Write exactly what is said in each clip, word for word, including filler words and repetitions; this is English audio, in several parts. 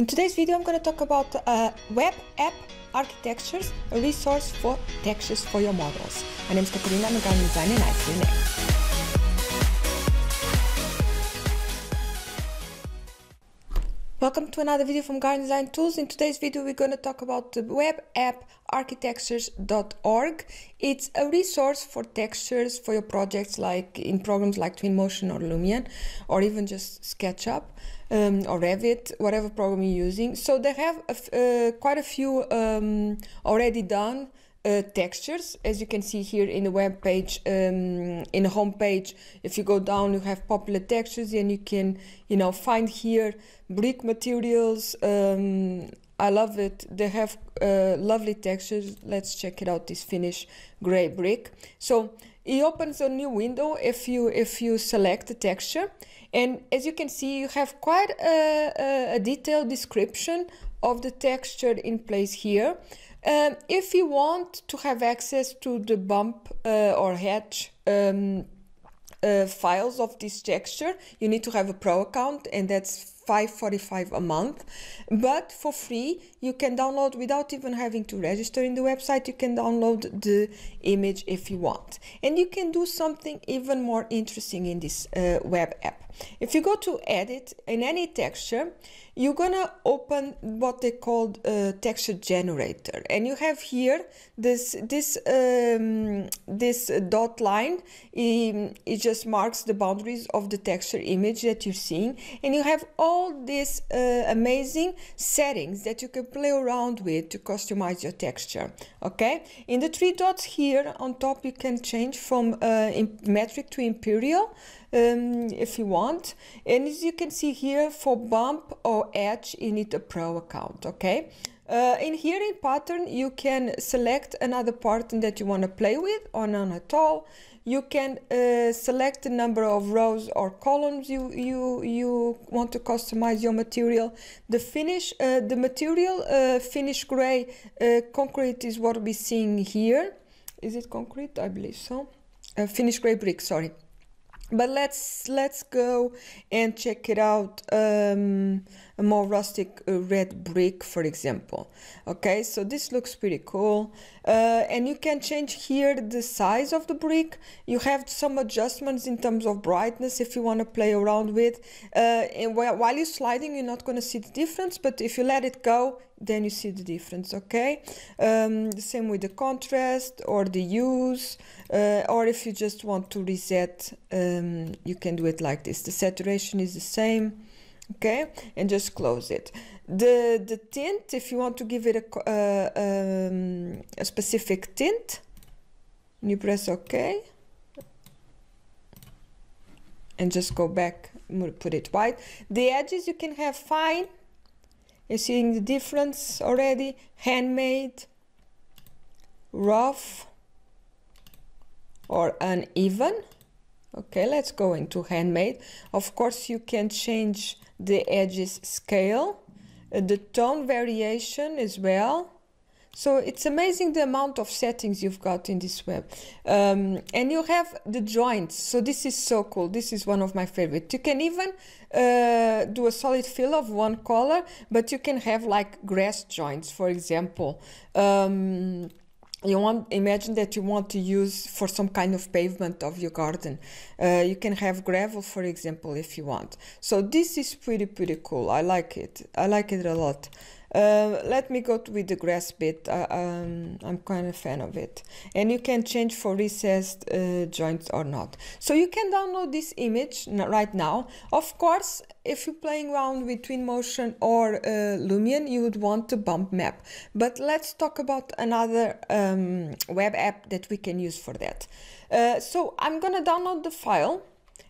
In today's video, I'm going to talk about uh, web app architectures, a resource for textures for your models. My name is Katarina, I'm a garden designer, and I'll see you next. Welcome to another video from Garden Design Tools. In today's video, we're going to talk about the web app architextures dot org. It's a resource for textures for your projects, like in programs like Twinmotion or Lumion, or even just SketchUp um, or Revit, whatever program you're using. So they have a uh, quite a few um, already done uh, textures, as you can see here in the web page, um, in the home page. If you go down, you have popular textures, and you can, you know, find here brick materials. Um, I love it. They have uh, lovely textures. Let's check it out, this Finnish gray brick. So it opens a new window if you if you select the texture. And as you can see, you have quite a, a detailed description of the texture in place here. Um, if you want to have access to the bump uh, or hatch um, uh, files of this texture, you need to have a pro account, and that's five forty-five a month. But for free, you can download without even having to register in the website. You can download the image if you want, and you can do something even more interesting in this uh, web app. If you go to edit in any texture, you're gonna open what they call uh, texture generator, and you have here this this um, this dot line. It, it just marks the boundaries of the texture image that you're seeing, and you have all all these uh, amazing settings that you can play around with to customize your texture. Okay, in the three dots here on top, you can change from uh, metric to imperial um, if you want. And as you can see here, for bump or edge, you need a pro account. Okay. Uh, in here in pattern, you can select another pattern that you want to play with or none at all. You can uh, select the number of rows or columns you you you want to customize your material. The finish, uh, the material uh, finish gray uh, concrete is what we're seeing here. Is it concrete? I believe so. Uh, finish gray brick. Sorry, but let's let's go and check it out. Um, a more rustic uh, red brick, for example. Okay, so this looks pretty cool. Uh, and you can change here the size of the brick. You have some adjustments in terms of brightness if you want to play around with. Uh, and while you're sliding, you're not going to see the difference, but if you let it go, then you see the difference. Okay, um, the same with the contrast or the hues, uh, or if you just want to reset, um, you can do it like this. The saturation is the same. Okay, and just close it. The the tint, if you want to give it a uh, um, a specific tint, you press OK, and just go back, put it white. The edges you can have fine. You're seeing the difference already. Handmade, rough, or uneven. Okay, let's go into handmade. Of course, you can change the edges scale, uh, the tone variation as well. So it's amazing the amount of settings you've got in this web. Um, and you have the joints. So this is so cool. This is one of my favorites. You can even uh, do a solid fill of one color, but you can have like grass joints, for example. Um, You want imagine that you want to use for some kind of pavement of your garden. Uh, you can have gravel, for example, if you want. So this is pretty pretty cool. I like it. I like it a lot. Uh, let me go to, with the grass bit. I, um, I'm kind of a fan of it. And you can change for recessed uh, joints or not. So you can download this image right now. Of course, if you're playing around with Twinmotion or uh, Lumion, you would want the bump map. But let's talk about another um, web app that we can use for that. Uh, so I'm going to download the file.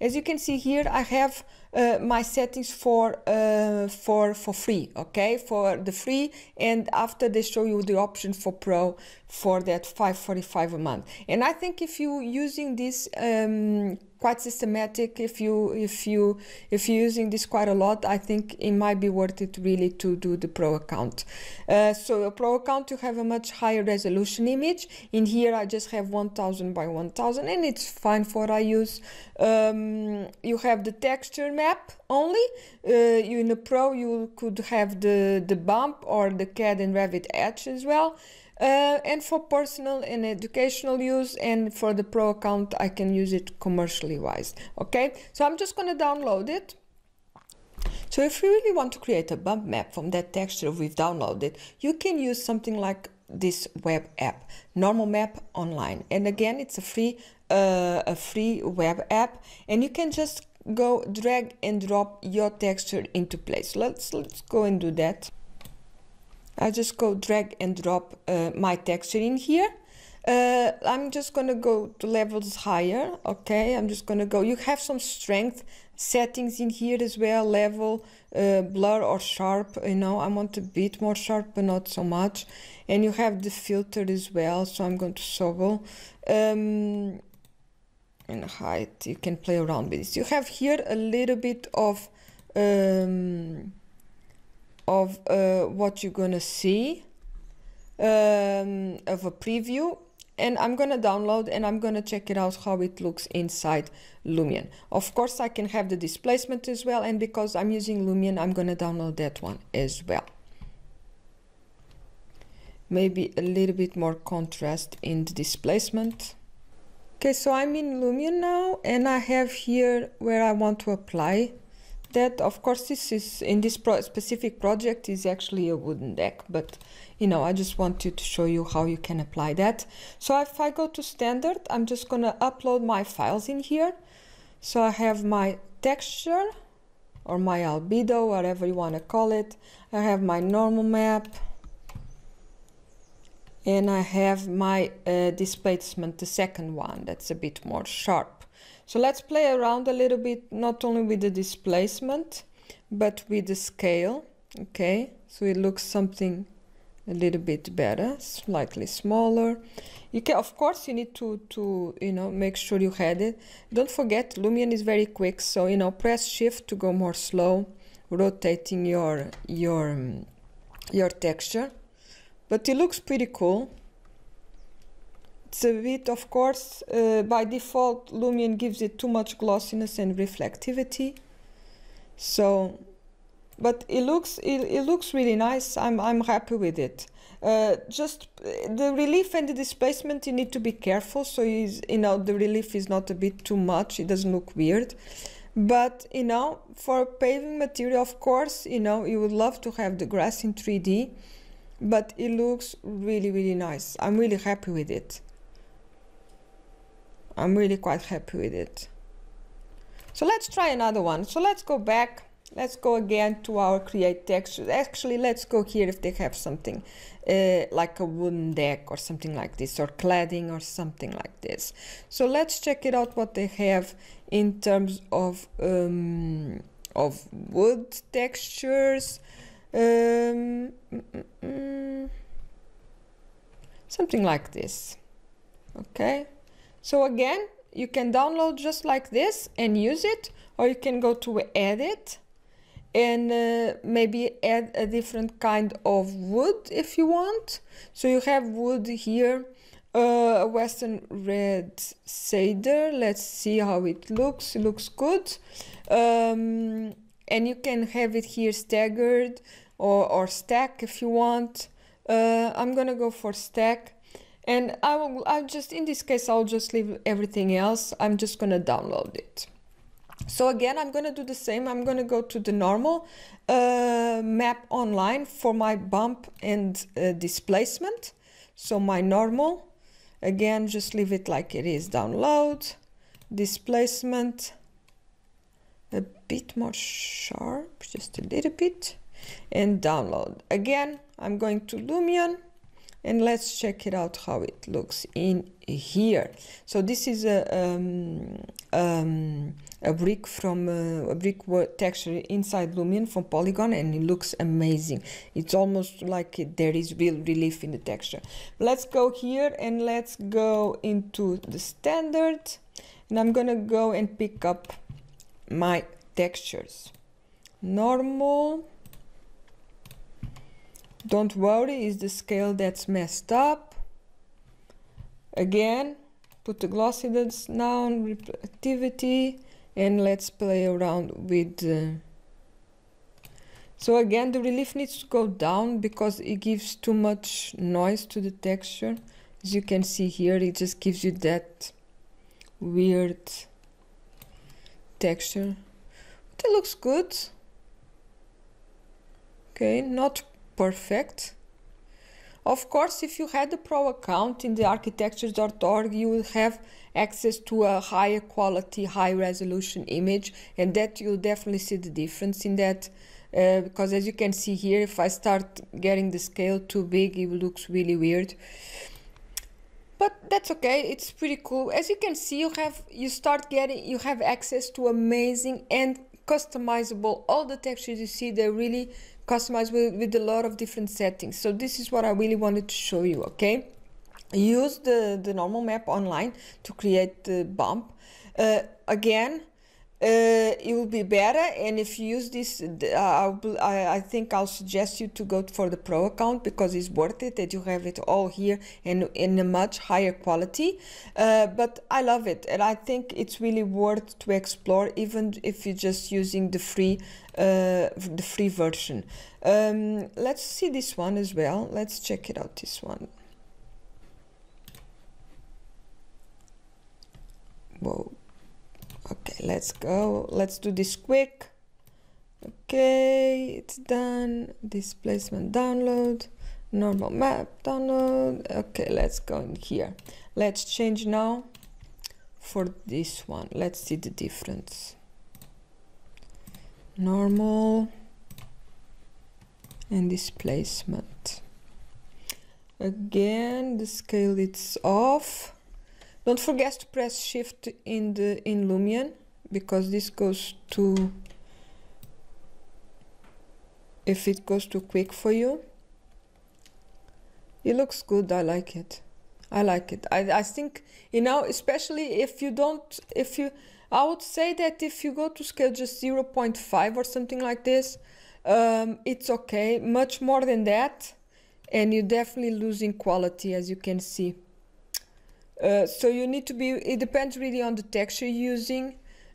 As you can see here, I have uh, my settings for uh, for for free. Okay, for the free, and after they show you the option for pro for that five forty-five a month. And I think if you using this um, quite systematic, if you if you if you're using this quite a lot, I think it might be worth it really to do the pro account. Uh, so a pro account, you have a much higher resolution image. In here I just have one thousand by one thousand, and it's fine for what I use. Um, you have the texture map only. Uh, you in a pro you could have the the bump or the C A D and Revit edge as well. Uh, and for personal and educational use, and for the pro account I can use it commercially wise. Okay, so I'm just going to download it. So if you really want to create a bump map from that texture we've downloaded, you can use something like this web app, Normal Map Online, and again it's a free uh, a free web app, and you can just go drag and drop your texture into place. Let's let's go and do that. I just go drag and drop uh, my texture in here. Uh, I'm just going to go to levels higher. Okay, I'm just going to go. You have some strength settings in here as well, level, uh, blur or sharp. You know, I want a bit more sharp, but not so much. And you have the filter as well. So I'm going to swivel. Um, and height, you can play around with this. You have here a little bit of... Um, of uh, what you're gonna see, um, of a preview, and I'm gonna download and I'm gonna check it out how it looks inside Lumion. Of course I can have the displacement as well, and because I'm using Lumion I'm gonna download that one as well. Maybe a little bit more contrast in the displacement. Okay, so I'm in Lumion now, and I have here where I want to apply that. Of course this is in this pro specific project is actually a wooden deck, but you know, I just want you to show you how you can apply that. So if I go to standard, I'm just gonna upload my files in here. So I have my texture or my albedo, whatever you want to call it. I have my normal map, and I have my uh, displacement, the second one that's a bit more sharp. So let's play around a little bit, not only with the displacement, but with the scale. Okay, so it looks something a little bit better, slightly smaller. You can, of course, you need to, to you know, make sure you had it. Don't forget, Lumion is very quick, so, you know, press shift to go more slow, rotating your, your, your texture. But it looks pretty cool. It's a bit, of course, uh, by default, Lumion gives it too much glossiness and reflectivity. So, but it looks it, it looks really nice. I'm I'm happy with it. Uh, just the relief and the displacement, you need to be careful. So you, you know, the relief is not a bit too much. It doesn't look weird. But you know, for paving material, of course, you know, you would love to have the grass in three D, but it looks really really nice. I'm really happy with it. I'm really quite happy with it. So let's try another one. So let's go back. Let's go again to our create texture. Actually, let's go here if they have something uh, like a wooden deck or something like this, or cladding or something like this. So let's check it out what they have in terms of um, of wood textures. Um, mm, mm, something like this. Okay. So again, you can download just like this and use it, or you can go to edit and uh, maybe add a different kind of wood if you want. So you have wood here, uh, Western Red Cedar. Let's see how it looks. It looks good. Um, and you can have it here staggered or, or stack if you want. Uh, I'm gonna go for stack. And I will, I'll just, in this case, I'll just leave everything else. I'm just going to download it. So again, I'm going to do the same. I'm going to go to the normal uh, map online for my bump and uh, displacement. So my normal, again, just leave it like it is. Download, displacement, a bit more sharp, just a little bit, and download. Again, I'm going to Lumion. and let's check it out how it looks in here. So this is a um, um, a brick from uh, a brick texture inside Lumion from Polygon, and it looks amazing. It's almost like there is real relief in the texture. Let's go here and let's go into the standard, and I'm gonna go and pick up my textures. Normal. Don't worry, it's the scale that's messed up. Again, put the glossiness down, reflectivity, and let's play around with. Uh, so again, the relief needs to go down because it gives too much noise to the texture. As you can see here, it just gives you that weird texture. But it looks good. Okay, not perfect. Of course, if you had a pro account in the architectures dot org, you will have access to a higher quality, high resolution image, and that you'll definitely see the difference in that, uh, because as you can see here, if I start getting the scale too big, it looks really weird. But that's okay, it's pretty cool. As you can see, you have you start getting you have access to amazing and customizable. All the textures you see, they're really customized with, with a lot of different settings. So this is what I really wanted to show you, okay? Use the, the normal map online to create the bump. Uh, again, uh, it will be better, and if you use this, I'll, I think I'll suggest you to go for the pro account because it's worth it that you have it all here and in a much higher quality. Uh, but I love it, and I think it's really worth to explore even if you're just using the free Uh, the free version. Um, let's see this one as well. Let's check it out, this one. Whoa. Okay, let's go. Let's do this quick. Okay, it's done. Displacement download. Normal map download. Okay, let's go in here. Let's change now for this one. Let's see the difference. Normal and displacement. Again, the scale it's off. Don't forget to press shift in the in Lumion because this goes too, if it goes too quick for you. It looks good, I like it. I like it. I, I think, you know, especially if you don't, if you, I would say that if you go to scale just zero point five or something like this, um, it's okay. Much more than that, and you're definitely losing quality, as you can see. Uh, so you need to be, it depends really on the texture you're using,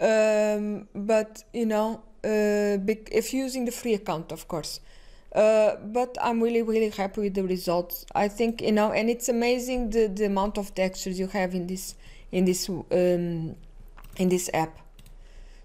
um, but, you know, uh, if you're using the free account, of course. Uh, but I'm really, really happy with the results. I think, you know, and it's amazing the, the amount of textures you have in this, in this, um, in this app.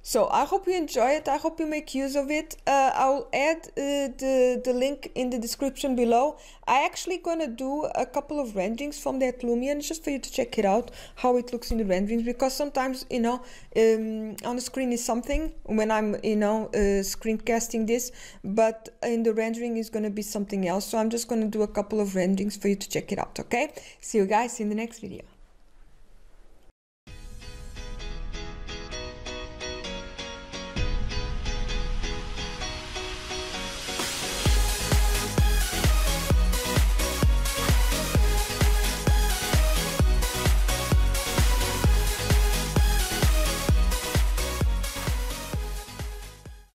So I hope you enjoy it. I hope you make use of it. Uh, I'll add uh, the, the link in the description below. I actually gonna do a couple of renderings from that Lumion just for you to check it out, how it looks in the renderings, because sometimes, you know, um, on the screen is something when I'm, you know, uh, screencasting this, but in the rendering is gonna be something else. So I'm just gonna do a couple of renderings for you to check it out, okay? See you guys in the next video.